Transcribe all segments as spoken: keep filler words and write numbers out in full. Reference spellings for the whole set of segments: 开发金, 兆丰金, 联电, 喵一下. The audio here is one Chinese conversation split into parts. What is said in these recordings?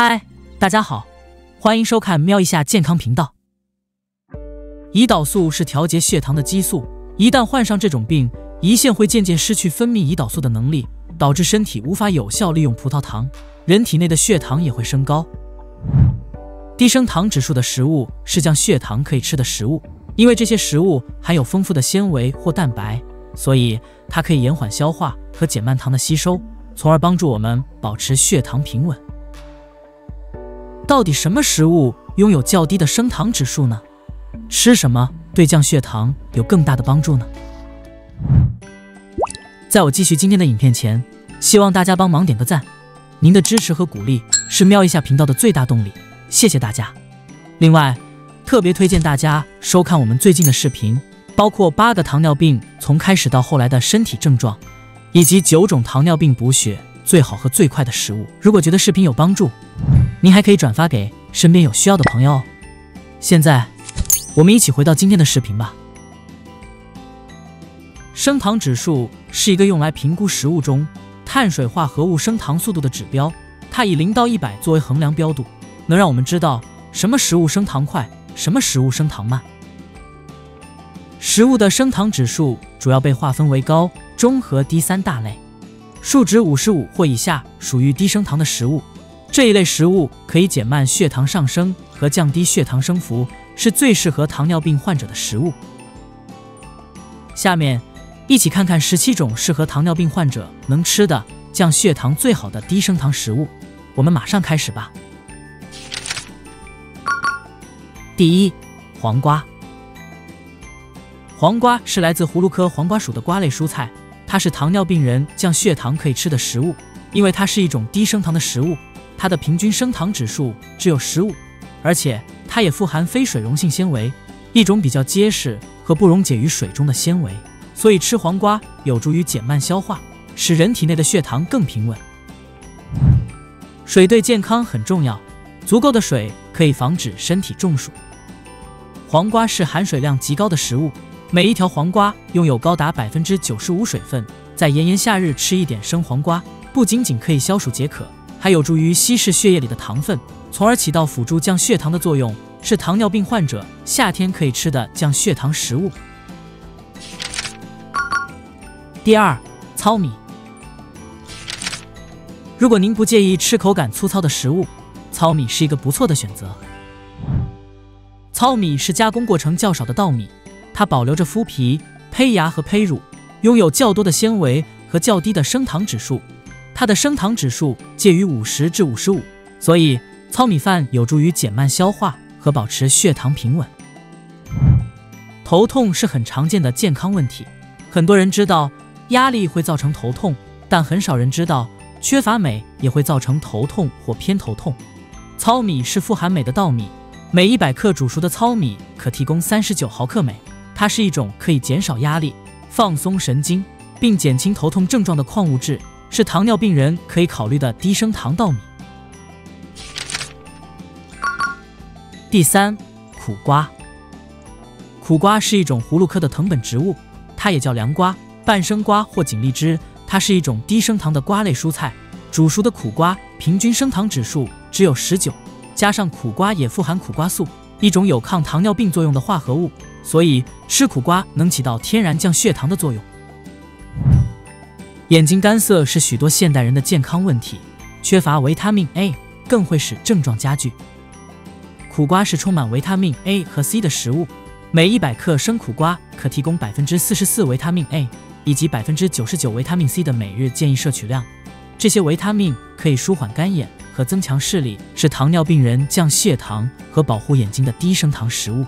嗨，大家好，欢迎收看喵一下健康频道。胰岛素是调节血糖的激素，一旦患上这种病，胰腺会渐渐失去分泌胰岛素的能力，导致身体无法有效利用葡萄糖，人体内的血糖也会升高。低升糖指数的食物是降血糖可以吃的食物，因为这些食物含有丰富的纤维或蛋白，所以它可以延缓消化和减慢糖的吸收，从而帮助我们保持血糖平稳。到底什么食物拥有较低的升糖指数呢？吃什么对降血糖有更大的帮助呢？在我继续今天的影片前，希望大家帮忙点个赞，您的支持和鼓励是喵一下频道的最大动力，谢谢大家。另外，特别推荐大家收看我们最近的视频，包括八个糖尿病从开始到后来的身体症状，以及九种糖尿病补血最好和最快的食物。如果觉得视频有帮助，您还可以转发给身边有需要的朋友哦。现在，我们一起回到今天的视频吧。升糖指数是一个用来评估食物中碳水化合物升糖速度的指标，它以零到一百作为衡量标度，能让我们知道什么食物升糖快，什么食物升糖慢。食物的升糖指数主要被划分为高、中和低三大类。数值五十五或以下属于低升糖的食物，这一类食物可以减慢血糖上升和降低血糖升幅，是最适合糖尿病患者的食物。下面一起看看十七种适合糖尿病患者能吃的降血糖最好的低升糖食物，我们马上开始吧。第一，黄瓜。黄瓜是来自葫芦科黄瓜属的瓜类蔬菜，它是糖尿病人降血糖可以吃的食物，因为它是一种低升糖的食物，它的平均升糖指数只有十五，而且它也富含非水溶性纤维，一种比较结实和不溶解于水中的纤维。所以吃黄瓜有助于减慢消化，使人体内的血糖更平稳。水对健康很重要，足够的水可以防止身体中暑。黄瓜是含水量极高的食物，每一条黄瓜拥有高达 百分之九十五 水分，在炎炎夏日吃一点生黄瓜，不仅仅可以消暑解渴，还有助于稀释血液里的糖分，从而起到辅助降血糖的作用，是糖尿病患者夏天可以吃的降血糖食物。第二，糙米。如果您不介意吃口感粗糙的食物，糙米是一个不错的选择。糙米是加工过程较少的稻米，它保留着麸皮、胚芽和胚乳，拥有较多的纤维和较低的升糖指数，它的升糖指数介于五十至五十五，所以糙米饭有助于减慢消化和保持血糖平稳。头痛是很常见的健康问题，很多人知道压力会造成头痛，但很少人知道缺乏镁也会造成头痛或偏头痛。糙米是富含镁的稻米，每一百克煮熟的糙米可提供三十九毫克镁，它是一种可以减少压力、放松神经并减轻头痛症状的矿物质，是糖尿病人可以考虑的低升糖稻米。第三，苦瓜。苦瓜是一种葫芦科的藤本植物，它也叫凉瓜、半生瓜或锦荔枝，它是一种低升糖的瓜类蔬菜。煮熟的苦瓜平均升糖指数只有十九，加上苦瓜也富含苦瓜素，一种有抗糖尿病作用的化合物，所以吃苦瓜能起到天然降血糖的作用。眼睛干涩是许多现代人的健康问题，缺乏维他命 A 更会使症状加剧。苦瓜是充满维他命 A 和 C 的食物，每一百克生苦瓜可提供 百分之四十四 维他命 A。以及 百分之九十九 维他命 C 的每日建议摄取量，这些维他命可以舒缓干眼和增强视力，是糖尿病人降血糖和保护眼睛的低升糖食物。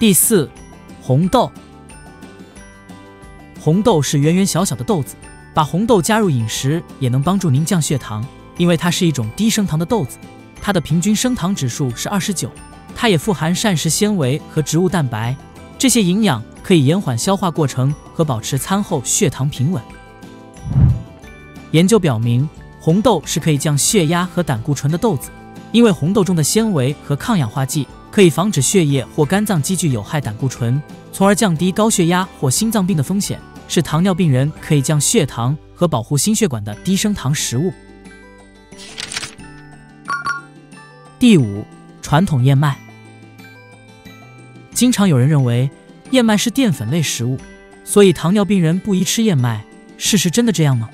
第四，红豆。红豆是圆圆小小的豆子，把红豆加入饮食也能帮助您降血糖，因为它是一种低升糖的豆子，它的平均升糖指数是二十九，它也富含膳食纤维和植物蛋白。这些营养可以延缓消化过程和保持餐后血糖平稳。研究表明，红豆是可以降血压和胆固醇的豆子，因为红豆中的纤维和抗氧化剂可以防止血液或肝脏积聚有害胆固醇，从而降低高血压或心脏病的风险，是糖尿病人可以降血糖和保护心血管的低升糖食物。第五，传统燕麦。经常有人认为燕麦是淀粉类食物，所以糖尿病人不宜吃燕麦。事实真的这样吗？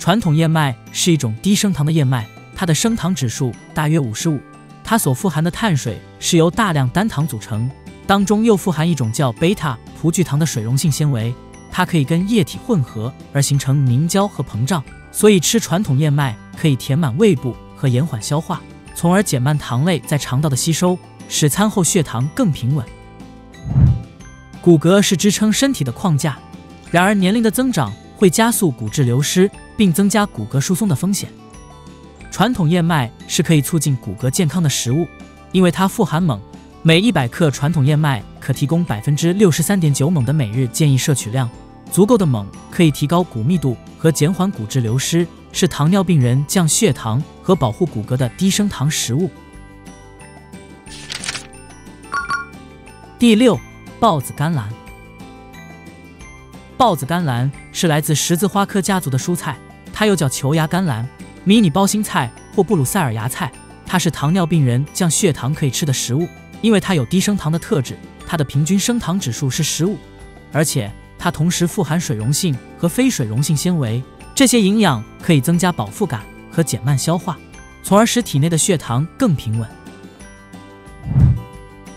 传统燕麦是一种低升糖的燕麦，它的升糖指数大约五十五，它所富含的碳水是由大量单糖组成，当中又富含一种叫贝塔葡聚糖的水溶性纤维，它可以跟液体混合而形成凝胶和膨胀，所以吃传统燕麦可以填满胃部和延缓消化，从而减慢糖类在肠道的吸收，使餐后血糖更平稳。骨骼是支撑身体的框架，然而年龄的增长会加速骨质流失，并增加骨骼疏松的风险。传统燕麦是可以促进骨骼健康的食物，因为它富含锰，每一百克传统燕麦可提供 百分之六十三点九 锰的每日建议摄取量。足够的锰可以提高骨密度和减缓骨质流失，是糖尿病人降血糖和保护骨骼的低升糖食物。第六，豹子甘蓝。豹子甘蓝是来自十字花科家族的蔬菜，它又叫球芽甘蓝、迷你包心菜或布鲁塞尔芽菜，它是糖尿病人降血糖可以吃的食物，因为它有低升糖的特质，它的平均升糖指数是十五，而且它同时富含水溶性和非水溶性纤维，这些营养可以增加饱腹感和减慢消化，从而使体内的血糖更平稳。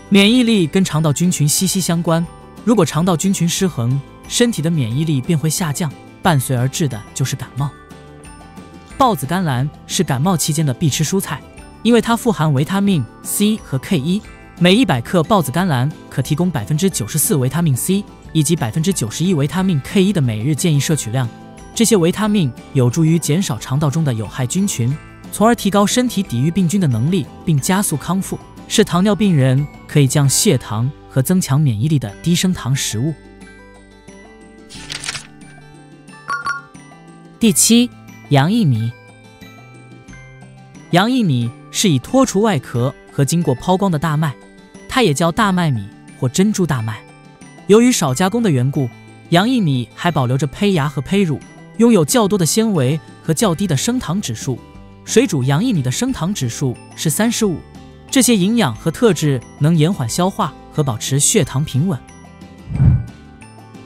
免疫力跟肠道菌群息息相关，如果肠道菌群失衡，身体的免疫力便会下降，伴随而至的就是感冒。豹子甘蓝是感冒期间的必吃蔬菜，因为它富含维他命 C 和 K 一， 每一百克豹子甘蓝可提供 百分之九十四 维他命 C 以及 百分之九十一 维他命 K 一 的每日建议摄取量，这些维他命有助于减少肠道中的有害菌群，从而提高身体抵御病菌的能力并加速康复，是糖尿病人可以降血糖和增强免疫力的低升糖食物。第七，洋薏米。洋薏米是以脱除外壳和经过抛光的大麦，它也叫大麦米或珍珠大麦。由于少加工的缘故，洋薏米还保留着胚芽和胚乳，拥有较多的纤维和较低的升糖指数。水煮洋薏米的升糖指数是三十五，这些营养和特质能延缓消化和保持血糖平稳。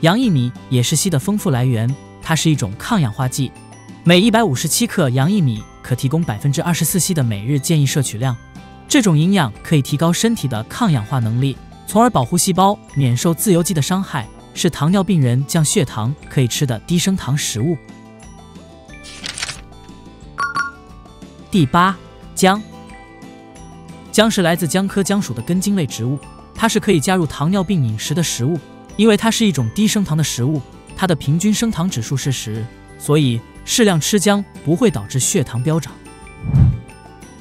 洋薏米也是硒的丰富来源，它是一种抗氧化剂，每一百五十七克洋薏米可提供 百分之二十四 硒的每日建议摄取量，这种营养可以提高身体的抗氧化能力，从而保护细胞免受自由基的伤害，是糖尿病人降血糖可以吃的低升糖食物。第八，姜。姜是来自姜科姜属的根茎类植物，它是可以加入糖尿病饮食的食物，因为它是一种低升糖的食物，它的平均升糖指数是十，所以适量吃姜不会导致血糖飙涨。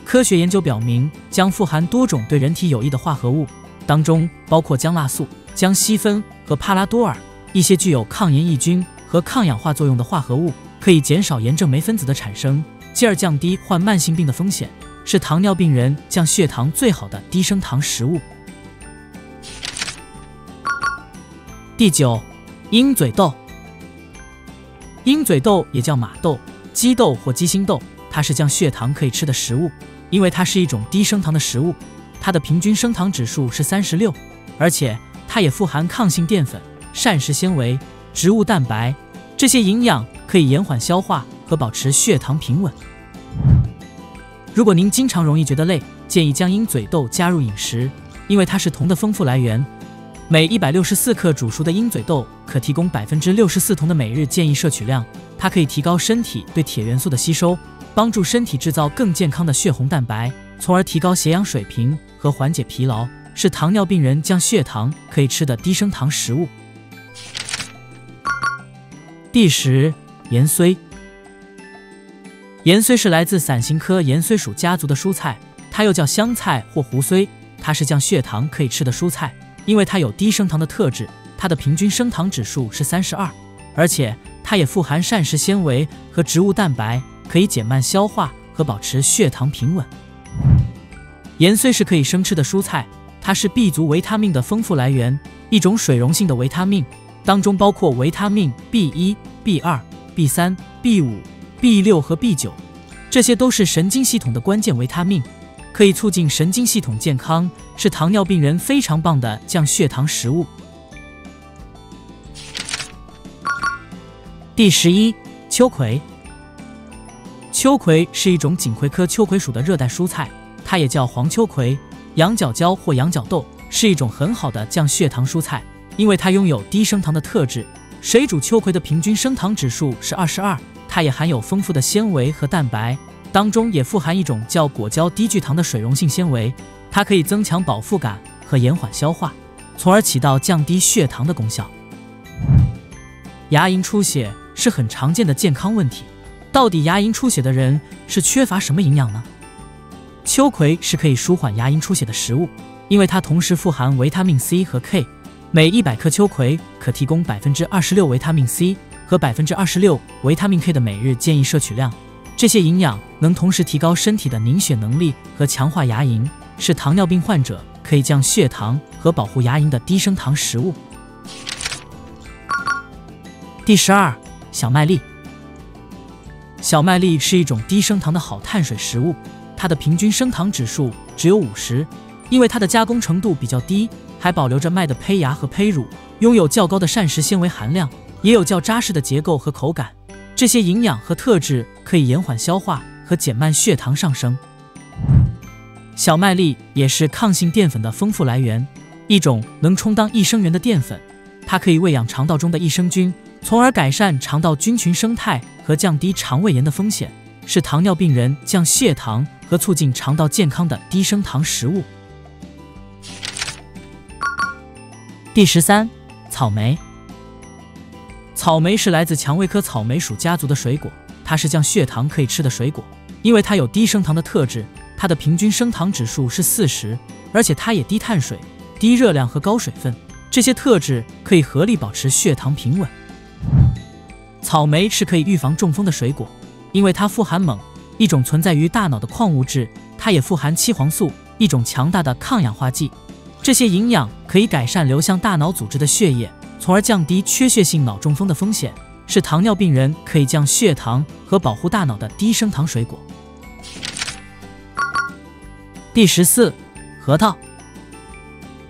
科学研究表明，姜富含多种对人体有益的化合物，当中包括姜辣素、姜烯酚和帕拉多尔，一些具有抗炎抑菌和抗氧化作用的化合物，可以减少炎症酶分子的产生，进而降低患慢性病的风险，是糖尿病人降血糖最好的低升糖食物。第九，鹰嘴豆。鹰嘴豆也叫马豆、鸡豆或鸡心豆，它是降血糖可以吃的食物，因为它是一种低升糖的食物，它的平均升糖指数是三十六，而且它也富含抗性淀粉、膳食纤维、植物蛋白，这些营养可以延缓消化和保持血糖平稳。如果您经常容易觉得累，建议将鹰嘴豆加入饮食，因为它是铜的丰富来源，每一百六十四克煮熟的鹰嘴豆可提供 百分之六十四 铜的每日建议摄取量，它可以提高身体对铁元素的吸收，帮助身体制造更健康的血红蛋白，从而提高血氧水平和缓解疲劳，是糖尿病人降血糖可以吃的低升糖食物。第十，盐荽。盐荽是来自伞形科盐荽属家族的蔬菜，它又叫香菜或胡荽，它是降血糖可以吃的蔬菜，因为它有低升糖的特质，它的平均升糖指数是三十二，而且它也富含膳食纤维和植物蛋白，可以减慢消化和保持血糖平稳。盐荽是可以生吃的蔬菜，它是 B 族维他命的丰富来源，一种水溶性的维他命，当中包括维他命 B 一、B 二、B 三、B 五、B 六 和 B 九， 这些都是神经系统的关键维他命，可以促进神经系统健康，是糖尿病人非常棒的降血糖食物。第十一，秋葵。秋葵是一种锦葵科秋葵属的热带蔬菜，它也叫黄秋葵、羊角椒或羊角豆，是一种很好的降血糖蔬菜，因为它拥有低升糖的特质。水煮秋葵的平均升糖指数是二十二，它也含有丰富的纤维和蛋白。 当中也富含一种叫果胶低聚糖的水溶性纤维，它可以增强饱腹感和延缓消化，从而起到降低血糖的功效。牙龈出血是很常见的健康问题，到底牙龈出血的人是缺乏什么营养呢？秋葵是可以舒缓牙龈出血的食物，因为它同时富含维他命 C 和 K， 每一百克秋葵可提供 百分之二十六 维他命 C 和 百分之二十六 维他命 K 的每日建议摄取量。 这些营养能同时提高身体的凝血能力和强化牙龈，是糖尿病患者可以降血糖和保护牙龈的低升糖食物。第十二，小麦粒。小麦粒是一种低升糖的好碳水食物，它的平均升糖指数只有五十，因为它的加工程度比较低，还保留着麦的胚芽和胚乳，拥有较高的膳食纤维含量，也有较扎实的结构和口感。 这些营养和特质可以延缓消化和减慢血糖上升。小麦粒也是抗性淀粉的丰富来源，一种能充当益生元的淀粉，它可以喂养肠道中的益生菌，从而改善肠道菌群生态和降低肠胃炎的风险，是糖尿病人降血糖和促进肠道健康的低升糖食物。第十三，草莓。 草莓是来自蔷薇科草莓属家族的水果，它是降血糖可以吃的水果，因为它有低升糖的特质，它的平均升糖指数是 四十， 而且它也低碳水、低热量和高水分，这些特质可以合力保持血糖平稳。草莓是可以预防中风的水果，因为它富含锰，一种存在于大脑的矿物质，它也富含七黄素，一种强大的抗氧化剂，这些营养可以改善流向大脑组织的血液。 从而降低缺血性脑中风的风险，是糖尿病人可以降血糖和保护大脑的低升糖水果。第十四，核桃。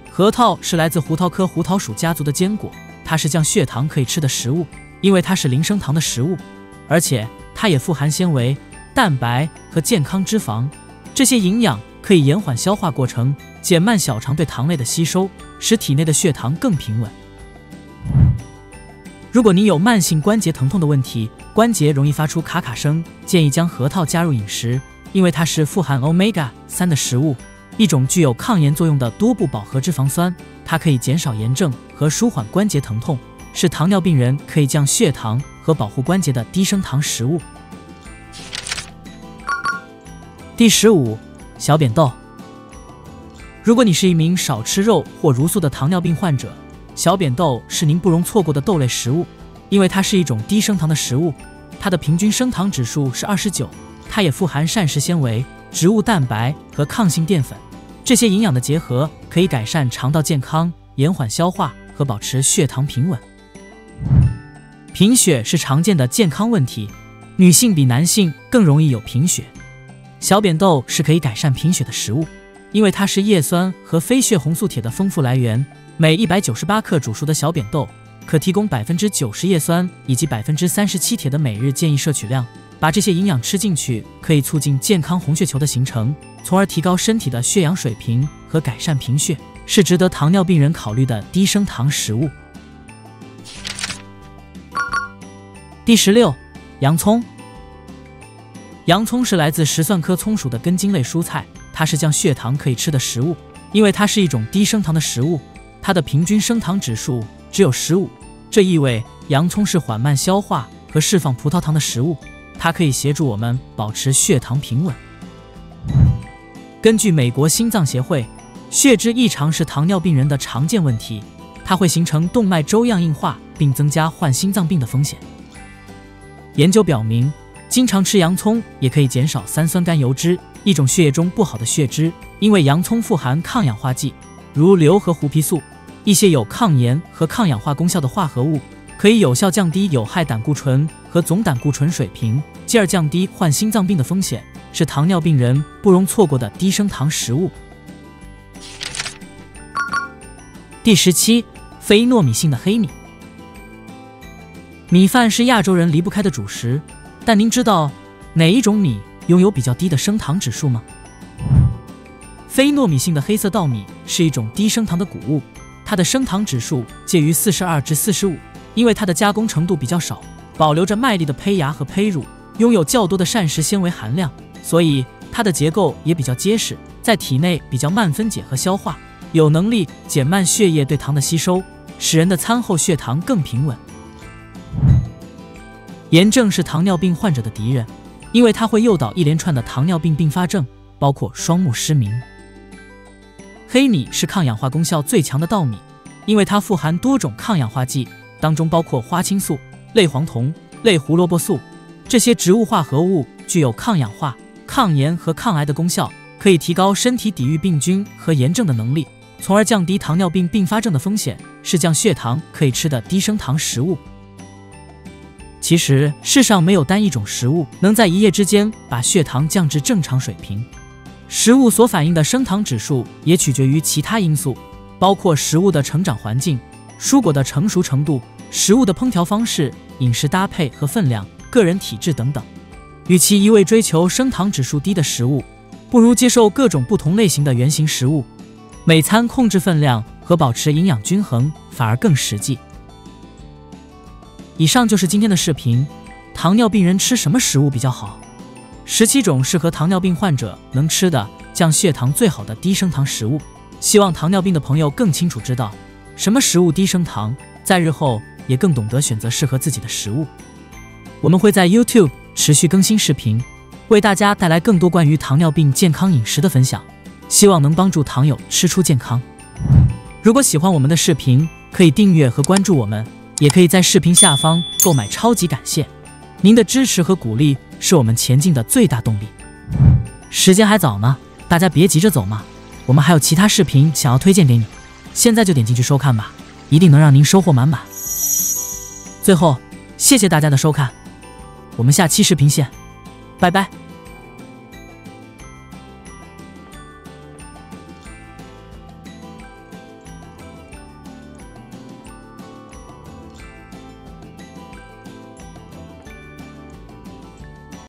核桃是来自胡桃科胡桃属家族的坚果，它是降血糖可以吃的食物，因为它是零升糖的食物，而且它也富含纤维、蛋白和健康脂肪，这些营养可以延缓消化过程，减慢小肠对糖类的吸收，使体内的血糖更平稳。 如果你有慢性关节疼痛的问题，关节容易发出咔咔声，建议将核桃加入饮食，因为它是富含 欧米伽三 的食物，一种具有抗炎作用的多不饱和脂肪酸，它可以减少炎症和舒缓关节疼痛，是糖尿病人可以降血糖和保护关节的低升糖食物。第十五，小扁豆。如果你是一名少吃肉或茹素的糖尿病患者， 小扁豆是您不容错过的豆类食物，因为它是一种低升糖的食物，它的平均升糖指数是 二十九， 它也富含膳食纤维、植物蛋白和抗性淀粉，这些营养的结合可以改善肠道健康、延缓消化和保持血糖平稳。贫血是常见的健康问题，女性比男性更容易有贫血，小扁豆是可以改善贫血的食物，因为它是叶酸和非血红素铁的丰富来源。 每一百九十八克煮熟的小扁豆可提供 百分之九十 叶酸以及 百分之三十七 铁的每日建议摄取量。把这些营养吃进去，可以促进健康红血球的形成，从而提高身体的血氧水平和改善贫血，是值得糖尿病人考虑的低升糖食物。第十六，洋葱。洋葱是来自石蒜科葱属的根茎类蔬菜，它是降血糖可以吃的食物，因为它是一种低升糖的食物。 它的平均升糖指数只有 十五， 这意味洋葱是缓慢消化和释放葡萄糖的食物，它可以协助我们保持血糖平稳。根据美国心脏协会，血脂异常是糖尿病人的常见问题，它会形成动脉粥样硬化，并增加患心脏病的风险。研究表明，经常吃洋葱也可以减少三酸甘油脂，一种血液中不好的血脂，因为洋葱富含抗氧化剂，如硫和胡皮素。 一些有抗炎和抗氧化功效的化合物，可以有效降低有害胆固醇和总胆固醇水平，进而降低患心脏病的风险，是糖尿病人不容错过的低升糖食物。第十七，非糯米性的黑米。米饭是亚洲人离不开的主食，但您知道哪一种米拥有比较低的升糖指数吗？非糯米性的黑色稻米是一种低升糖的谷物，它的升糖指数介于四十二至四十五，因为它的加工程度比较少，保留着麦粒的胚芽和胚乳，拥有较多的膳食纤维含量，所以它的结构也比较结实，在体内比较慢分解和消化，有能力减慢血液对糖的吸收，使人的餐后血糖更平稳。炎症是糖尿病患者的敌人，因为它会诱导一连串的糖尿病并发症，包括双目失明。黑米是抗氧化功效最强的稻米，因为它富含多种抗氧化剂，当中包括花青素、类黄酮、类胡萝卜素，这些植物化合物具有抗氧化、抗炎和抗癌的功效，可以提高身体抵御病菌和炎症的能力，从而降低糖尿病并发症的风险，是降血糖可以吃的低升糖食物。其实世上没有单一种食物能在一夜之间把血糖降至正常水平，食物所反映的升糖指数也取决于其他因素，包括食物的成长环境、蔬果的成熟程度、食物的烹调方式、饮食搭配和分量、个人体质等等。与其一味追求升糖指数低的食物，不如接受各种不同类型的原型食物，每餐控制分量和保持营养均衡反而更实际。以上就是今天的视频，糖尿病人吃什么食物比较好？十七种适合糖尿病患者能吃的降血糖最好的低升糖食物，希望糖尿病的朋友更清楚知道什么食物低升糖，在日后也更懂得选择适合自己的食物。我们会在 YouTube 持续更新视频，为大家带来更多关于糖尿病健康饮食的分享，希望能帮助糖友吃出健康。如果喜欢我们的视频，可以订阅和关注我们，也可以在视频下方购买超级感谢，您的支持和鼓励是我们前进的最大动力。时间还早呢，大家别急着走嘛，我们还有其他视频想要推荐给你，现在就点进去收看吧，一定能让您收获满满。最后，谢谢大家的收看，我们下期视频见，拜拜。